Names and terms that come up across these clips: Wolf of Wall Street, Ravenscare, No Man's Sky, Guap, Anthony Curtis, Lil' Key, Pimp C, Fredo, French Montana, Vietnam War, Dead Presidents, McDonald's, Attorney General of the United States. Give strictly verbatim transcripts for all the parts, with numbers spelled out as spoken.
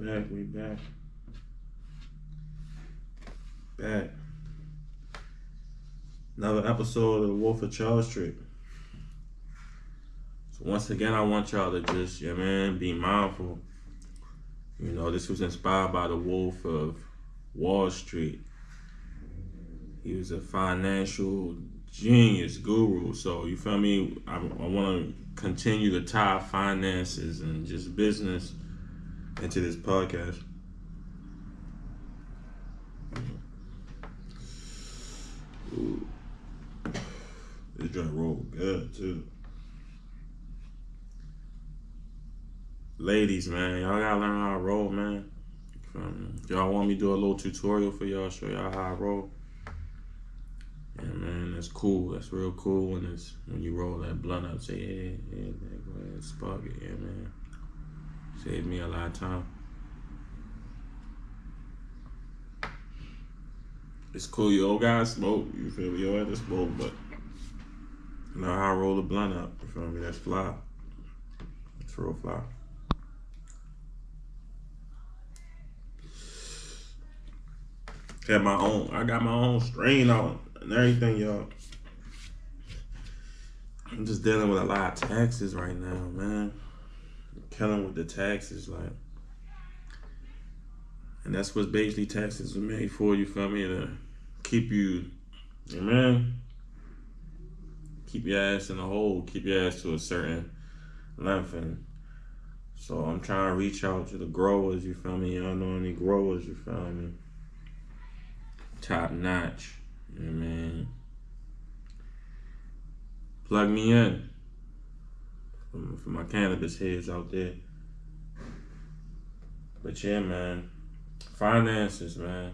back, we back. Back. Another episode of the Wolf of Wall Street. So once again, I want y'all to just, yeah, man, be mindful. You know, this was inspired by the Wolf of Wall Street. He was a financial genius guru. So, you feel me? I, I want to continue to tie finances and just business into this podcast. Ooh. This joint rolled good, too. Ladies, man, y'all gotta learn how to roll, man. Y'all want me to do a little tutorial for y'all, show y'all how I roll? Yeah, man, that's cool. That's real cool when it's when you roll that blunt up. Say, yeah, yeah, man, go ahead and spark it. Yeah, man. Saved me a lot of time. It's cool. You old guys smoke. You feel me? You had to smoke, but you know how I roll the blunt up. You feel me? That's fly. That's real fly. Had my own, I got my own strain on and everything, y'all. I'm just dealing with a lot of taxes right now, man. I'm killing with the taxes, like. And that's what basically taxes are made for, you feel me? To keep you, you know, man, keep your ass in the hole, keep your ass to a certain length. And so I'm trying to reach out to the growers, you feel me? Y'all know any growers, you feel me? Top notch, you know what I mean? Plug me in for my cannabis heads out there. But yeah, man, finances, man.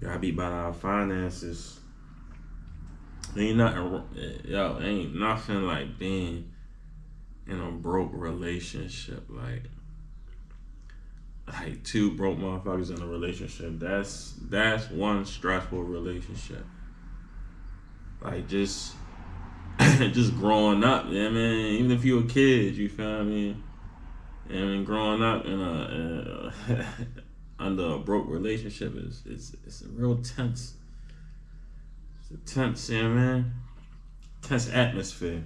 You gotta be about our finances. Ain't nothing, yo, ain't nothing like being in a broke relationship, like. Like two broke motherfuckers in a relationship. That's that's one stressful relationship. Like just just growing up, you know what I mean? Even if you were a kid, you feel me? And growing up in a, in a under a broke relationship is it's it's a real tense. It's a tense, you know what I mean? Tense atmosphere.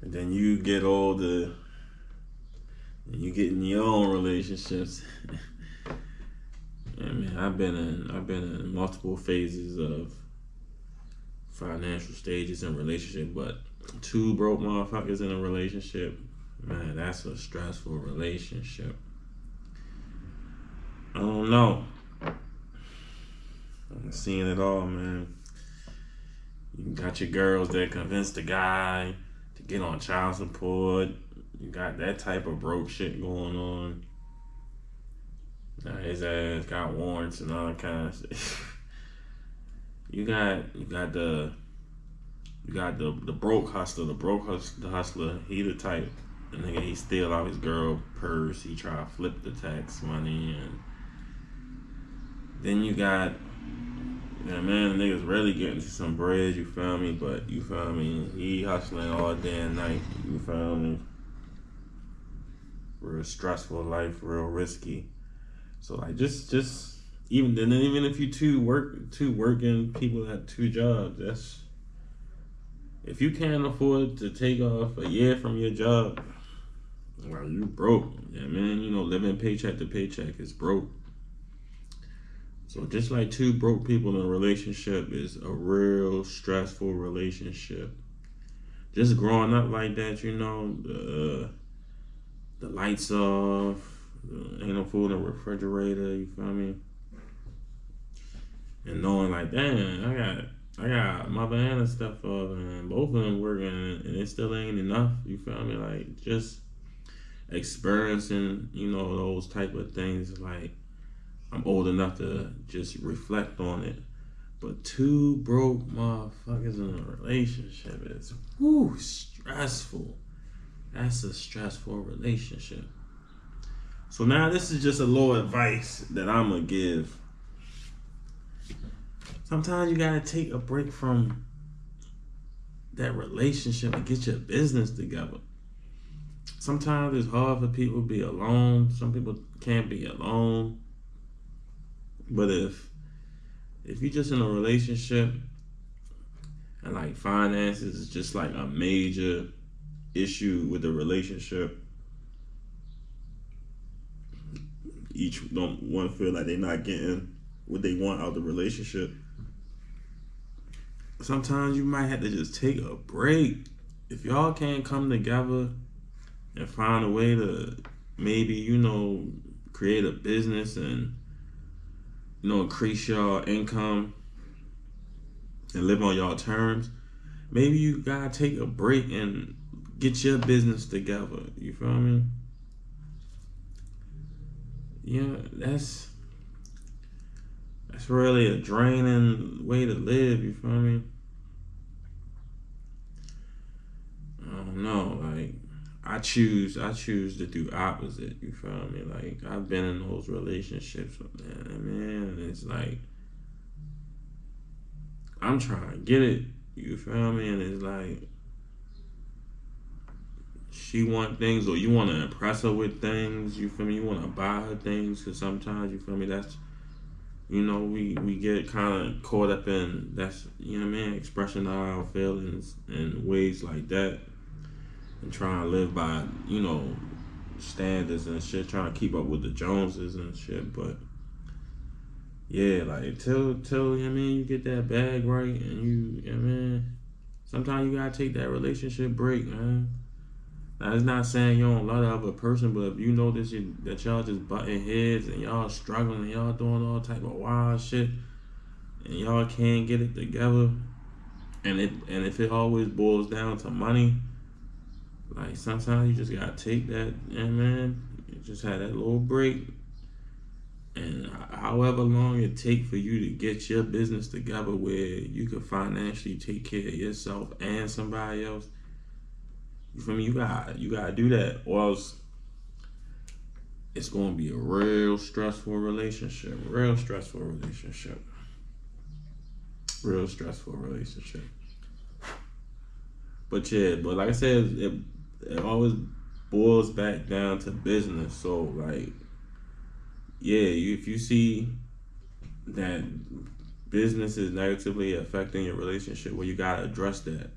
And then you get all the you get in your own relationships. I mean, I've been in I've been in multiple phases of financial stages in relationship, but two broke motherfuckers in a relationship, man, that's a stressful relationship. I don't know. I'm seeing it all, man. You got your girls that convince the guy to get on child support. You got that type of broke shit going on. Now his ass got warrants and all that kind of shit. You got you got the you got the the broke hustler, the broke hus the hustler. He the type, the nigga, he steal out his girl purse. He try to flip the tax money, and then you got, yeah, man, the niggas really getting to some bread. You feel me? But you feel me? He hustling all day and night. You feel me? Real stressful life, real risky. So like just just even then even if you two work two working people have two jobs, that's if you can't afford to take off a year from your job, well, you broke. Yeah, man, you know, living paycheck to paycheck is broke. So just like two broke people in a relationship is a real stressful relationship. Just growing up like that, you know, the uh, the lights off, ain't no food in the refrigerator, you feel me? And knowing like, damn, I got I got mother and stuff up and both of them working and it still ain't enough, you feel me? Like just experiencing, you know, those type of things, like I'm old enough to just reflect on it. But two broke motherfuckers in a relationship is whoo stressful. That's a stressful relationship. So now this is just a little advice that I'm gonna give. Sometimes you gotta take a break from that relationship and get your business together. sometimes it's hard for people to be alone. Some people can't be alone. But if if you're just in a relationship and like finances is just like a major issue with the relationship, each don't one feel like they're not getting what they want out of the relationship, sometimes you might have to just take a break. If y'all can't come together and find a way to maybe, you know, create a business and, you know, increase your income and live on y'all terms, maybe you gotta take a break and get your business together. You feel me? Yeah, that's that's really a draining way to live. You feel me? I don't know. Like, I choose, I choose to do opposite. You feel me? Like, I've been in those relationships, man. Man, it's like I'm trying to get it. You feel me? And it's like she want things, or you want to impress her with things. You feel me? You want to buy her things, because sometimes, you feel me, that's, you know, we, we get kind of caught up in, that's, you know what I mean, expressing our feelings in ways like that and trying to live by, you know, standards and shit, trying to keep up with the Joneses and shit. But yeah, like, till, till, you know what I mean, you get that bag right and you, you know what I mean, sometimes you got to take that relationship break, man. Now, it's not saying you don't love the other person, but if you notice you, that y'all just butting heads and y'all struggling and y'all doing all type of wild shit and y'all can't get it together, and it and if it always boils down to money, like, sometimes you just gotta take that, and man, you just had that little break, and however long it take for you to get your business together where you can financially take care of yourself and somebody else, you feel me? You gotta, you gotta do that, or else it's gonna be a real stressful relationship. Real stressful relationship. Real stressful relationship. But yeah, but like I said, it, it always boils back down to business. So like, yeah, you, if you see that business is negatively affecting your relationship, well, you gotta address that.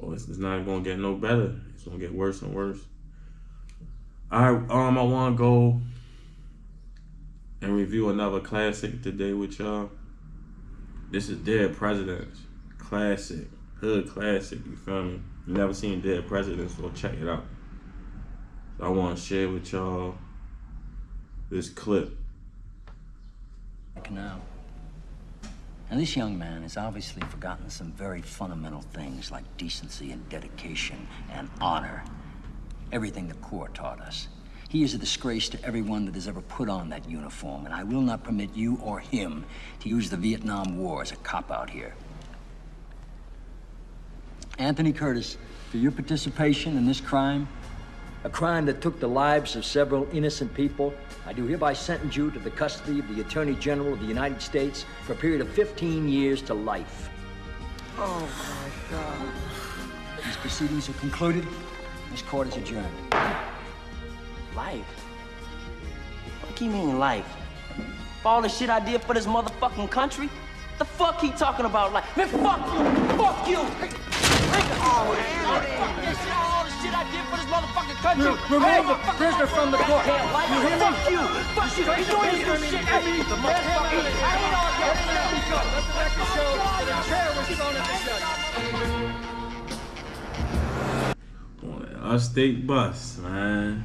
Oh, it's not gonna get no better. It's gonna get worse and worse. I um, I wanna go and review another classic today with y'all. This is Dead Presidents, classic, hood classic. You feel me? You never seen Dead Presidents? Go check it out. So I wanna share with y'all this clip. Now. Now, this young man has obviously forgotten some very fundamental things like decency and dedication and honor. Everything the Corps taught us. He is a disgrace to everyone that has ever put on that uniform, and I will not permit you or him to use the Vietnam War as a cop-out here. Anthony Curtis, for your participation in this crime, a crime that took the lives of several innocent people, I do hereby sentence you to the custody of the Attorney General of the United States for a period of fifteen years to life. Oh, my God. These proceedings are concluded. This court is adjourned. Life? What do you mean, life? For all the shit I did for this motherfucking country? The fuck he talking about life? Man, fuck you! Fuck you! Oh, man. Shit I did for this motherfucking country. Remove the prisoner from the court. You hear me? Fuck you. Fuck you. He's doing this shit. I mean, the motherfucking shit. I ain't all that. Let me go. Let the record show that the chair was thrown at the judge. On that upstate bus, man.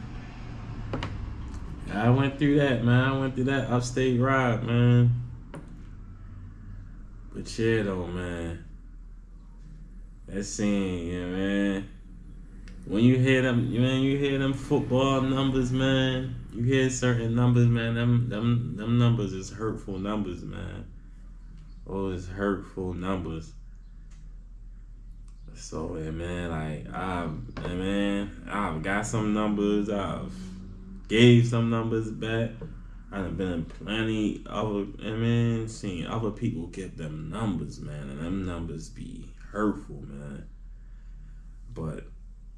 I went through that, man. I went through that upstate ride, man. But yeah, though, man. That scene, yeah, man. When you hear them, man, you hear them football numbers, man. You hear certain numbers, man. Them, them, them numbers is hurtful numbers, man. Oh, it's hurtful numbers. So, yeah, man, like, I've, yeah, man, I've got some numbers. I've gave some numbers back. I've been in plenty other, yeah, man, seen other people get them numbers, man, and them numbers be hurtful, man. But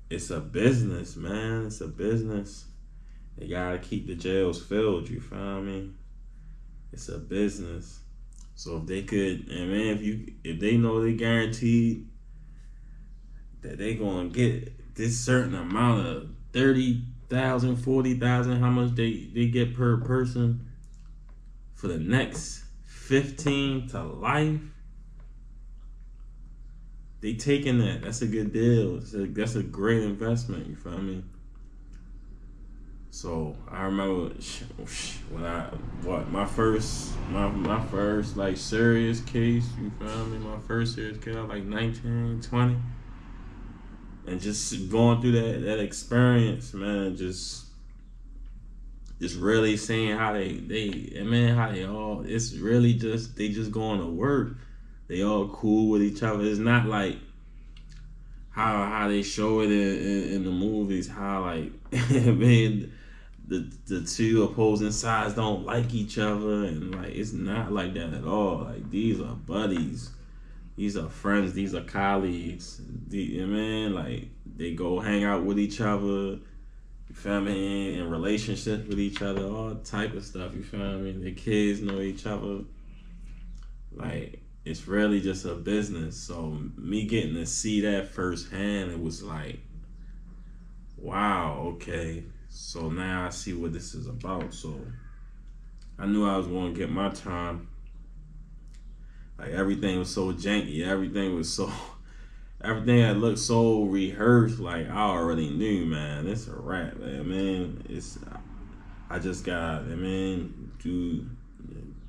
it's a business, man. It's a business. They gotta keep the jails filled, you feel me? It's a business. So if they could, and man, if you, if they know they guaranteed that they gonna get this certain amount of thirty thousand, forty thousand, how much they, they get per person for the next fifteen to life, they taking that. That's a good deal. It's a, that's a great investment, you feel me? So I remember when I, what, my first, my, my first like serious case, you feel me? My first serious case, I was like nineteen, twenty. And just going through that, that experience, man, just, just really seeing how they, they, and man, how they all, it's really just, they just going to work. They all cool with each other. It's not like how, how they show it in, in, in the movies, how like, man, the the two opposing sides don't like each other, and like it's not like that at all. Like these are buddies, these are friends, these are colleagues. The man, like they go hang out with each other, you feel me, in relationships with each other, all type of stuff, you feel me. The kids know each other. Like it's really just a business. So me getting to see that firsthand, it was like, wow, okay. So now I see what this is about. So I knew I was going to get my time. Like everything was so janky. Everything was so, everything that looked so rehearsed. Like I already knew, man, it's a wrap, man. I mean, it's, I just got, I mean, do,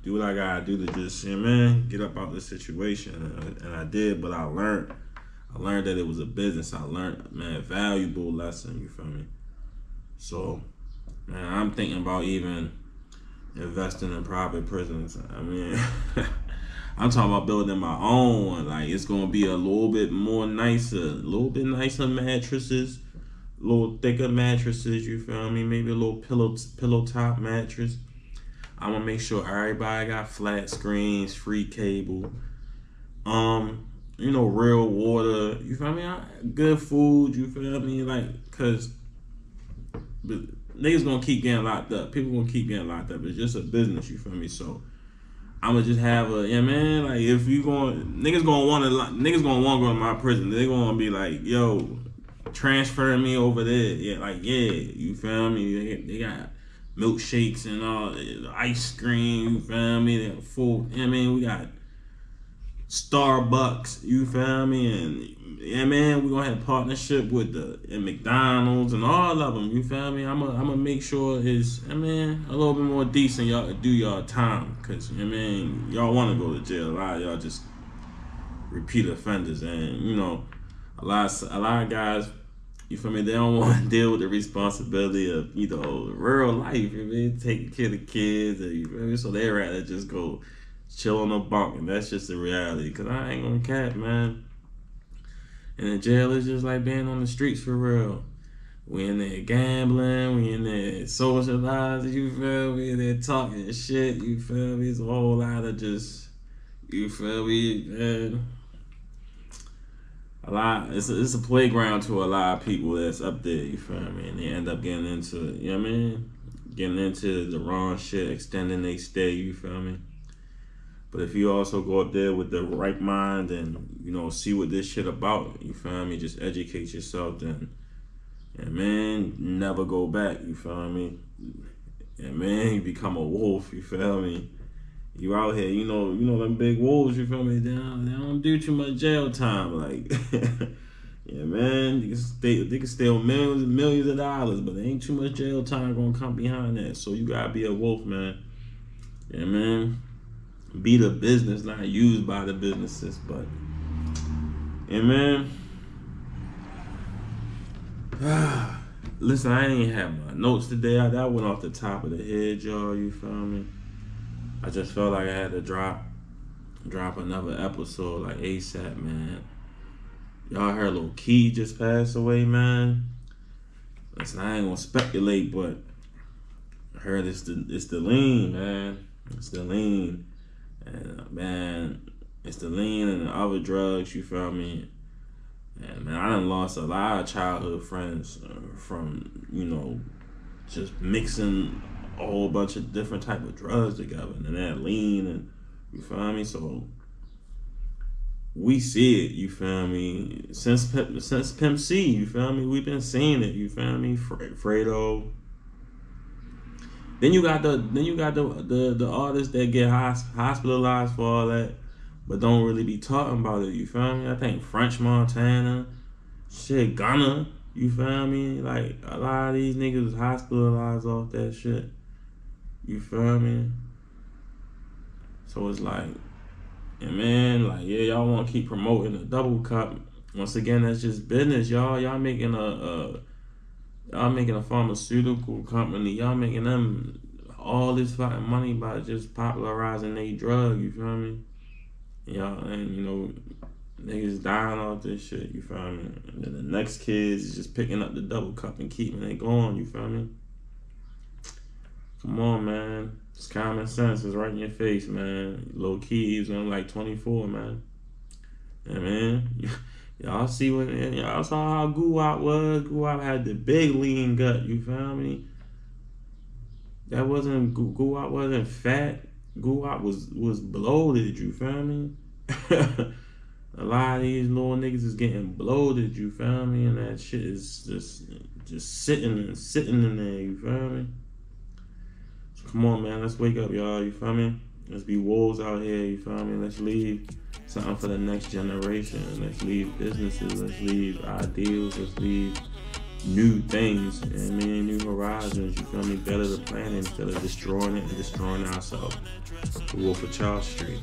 do what I got to do to just, man, get up out of this situation. And I did, but I learned. I learned that it was a business. I learned, man, a valuable lesson, you feel me? So, man, I'm thinking about even investing in private prisons. I mean, I'm talking about building my own. Like, it's going to be a little bit more nicer, a little bit nicer mattresses, a little thicker mattresses, you feel me? Maybe a little pillow, pillow top mattress. I'm going to make sure everybody got flat screens, free cable. Um... You know, real water, you feel me? Good food, you feel me? Like, cause niggas gonna keep getting locked up. People gonna keep getting locked up. It's just a business, you feel me? So I'ma just have a, yeah, man, like if you gonna, niggas gonna wanna, niggas gonna wanna go to my prison. They gonna be like, yo, transfer me over there. Yeah, like, yeah, you feel me? They, they got milkshakes and all, ice cream, you feel me? They got food, yeah, man, we got Starbucks, you feel me? And yeah, man, we're gonna have a partnership with the and McDonald's and all of them, you feel me? I'm gonna I'm gonna make sure it's, I mean, a little bit more decent. Y'all do y'all time, cause I mean, y'all want to go to jail. A lot of y'all just repeat offenders, and you know, a lot of, a lot of guys, you feel me? They don't want to deal with the responsibility of, you know, real life. You mean, know, taking care of the kids, and you feel me? So they rather just go chill on the bunk, and that's just the reality. Cause I ain't gonna cap, man. And the jail is just like being on the streets for real. We in there gambling, we in there socializing, you feel me? They're talking shit, you feel me? It's a whole lot of just, you feel me? Man. A lot, it's a, it's a playground to a lot of people that's up there, you feel me? And they end up getting into, you know what I mean? Getting into the wrong shit, extending their stay, you feel me? But if you also go up there with the right mind and, you know, see what this shit about, you feel me? Just educate yourself then. And man, never go back, you feel me? And man, you become a wolf, you feel me? You out here, you know, you know them big wolves, you feel me? They don't, they don't do too much jail time, like. Yeah, man, they can, stay, they can steal millions and millions of dollars, but there ain't too much jail time gonna come behind that. So you gotta be a wolf, man. Yeah, man. Be the business, not used by the businesses, but yeah, man. Listen, I ain't have my notes today. I that went off the top of the head, y'all. You feel me? I just felt like I had to drop, drop another episode like ASAP, man. Y'all heard Lil' Key just passed away, man. Listen, I ain't gonna speculate, but I heard it's the it's the lean, man. It's the lean. And man, it's the lean and the other drugs, you feel me? Yeah, man, I done lost a lot of childhood friends uh, from, you know, just mixing a whole bunch of different type of drugs together, and that lean, and you feel me? So we see it, you feel me? Since Pimp, since Pimp C, you feel me? We've been seeing it, you feel me? Fre- Fredo. Then you got the then you got the the, the artists that get hosp- hospitalized for all that, but don't really be talking about it, you feel me? I think French Montana, shit, Ghana, you feel me? Like, a lot of these niggas hospitalized off that shit, you feel me? So it's like, and man, like, yeah, y'all want to keep promoting the double cup. Once again, that's just business, y'all. Y'all making a... a Y'all making a pharmaceutical company. Y'all making them all this fucking money by just popularizing they drug, you feel me? Y'all, and you know, niggas dying off this shit, you feel me? And then the next kids is just picking up the double cup and keeping it going, you feel me? Come on, man. It's common sense. It's right in your face, man. Lil' Key, he's only like twenty-four, man. Yeah, man. Y'all see what, y'all saw how Guap was. Guap had the big lean gut, you feel me? That wasn't, Guap wasn't fat. Guap was, was bloated, you feel me? A lot of these little niggas is getting bloated, you feel me? And that shit is just, just sitting and sitting in there, you feel me? So come on, man, let's wake up, y'all, you feel me? Let's be wolves out here, you feel me? Let's leave something for the next generation. Let's leave businesses, let's leave ideals, let's leave new things, you know what I mean? New horizons, you feel me? Better the planet instead of destroying it and destroying ourselves. The Wolf of Wall Street.